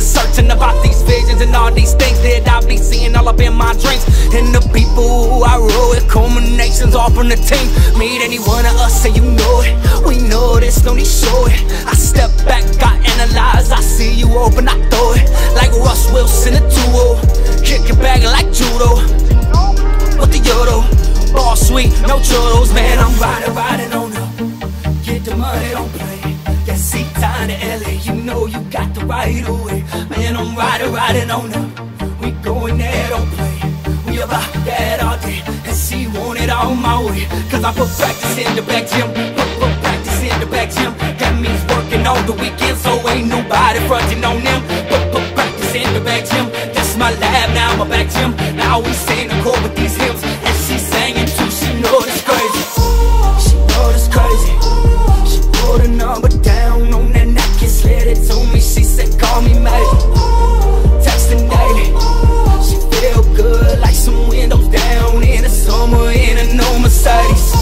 Certain about these visions and all these things that I be seeing all up in my dreams, and the people who I rule with culminations all from the team. Meet any one of us and you know it, we know this, no need show it. I step back, I analyze, I see you open, I throw it like Russ Wilson, a duo, kick it back like judo with the yodo, ball sweet, no churros, man. I'm riding on up, get the money, don't play. That seat time to LA, you know you got the right away. Man, I'm riding on up. We going there, don't play. We about that all day, and she want it all my way. Cause I put practice in the back gym, put practice in the back gym. That means working all the weekend, so ain't nobody fronting on them. Put practice in the back gym, that's my lab, now my back gym. Now we sing the chord with these hips, and she singing too, she know this crazy. She know this crazy. She put a number down on that napkin, slid it to me, she said call me maybe. Texting daily, she feel good like some windows down in the summer in a new Mercedes.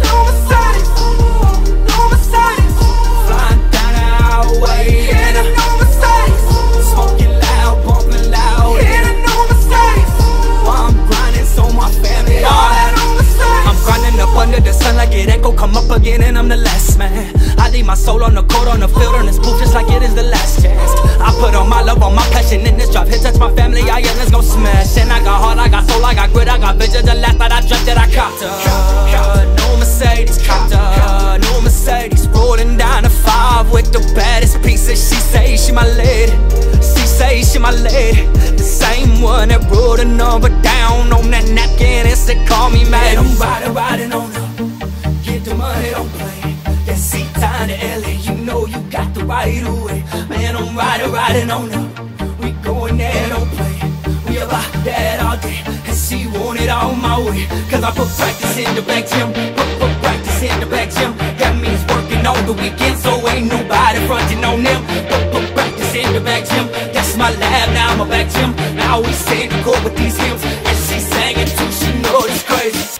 New Mercedes, new Mercedes, flying down the highway in a new Mercedes, smoking loud, bumping loud in a new Mercedes. While I'm grinding so my family all that new Mercedes. I'm grinding up under the sun like it ain't gon' come up again, and I'm the last man. I leave my soul on the court, on the field, on this booth, just like it is the last chance. I put all my love, all my passion in this drop. Hit touch my family, I am, it's gon' smash. And I got heart, I got soul, I got grit, I got vision. The last night I dreamt that I copped her. No Mercedes, copped her. No Mercedes, rolling down the 5 with the baddest pieces. She say she my lady, she say she my lady. The same one that rolled a number down on that napkin and said call me mad. I'm riding on her, get the money, don't play. Seat time to LA, you know you got the right away. Man, I'm riding on up. We going there, don't play. We about that all day, and she want it all my way. Cause I put practice in the back gym, put practice in the back gym. That means working on the weekend, so ain't nobody fronting on them. Put practice in the back gym, that's my lab, now my back gym. Now we sing the chord with these hymns, and she sang it too, she know it's crazy.